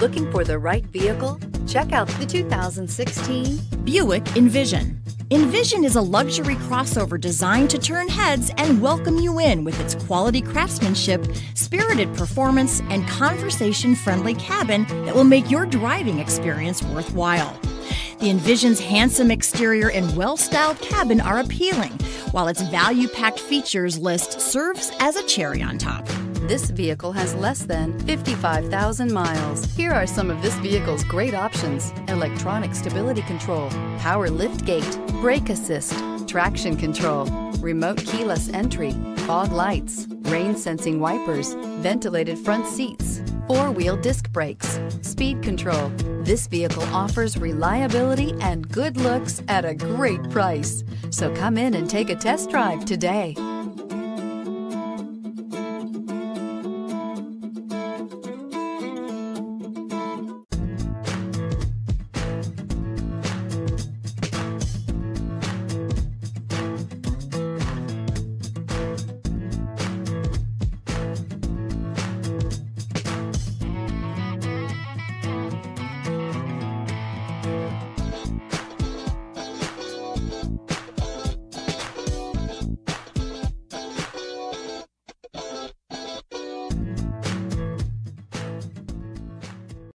Looking for the right vehicle? Check out the 2016 Buick Envision. Envision is a luxury crossover designed to turn heads and welcome you in with its quality craftsmanship, spirited performance, and conversation-friendly cabin that will make your driving experience worthwhile. The Envision's handsome exterior and well-styled cabin are appealing, while its value-packed features list serves as a cherry on top. This vehicle has less than 55,000 miles. Here are some of this vehicle's great options: electronic stability control, power lift gate, brake assist, traction control, remote keyless entry, fog lights, rain sensing wipers, ventilated front seats, four-wheel disc brakes, speed control. This vehicle offers reliability and good looks at a great price. So come in and take a test drive today.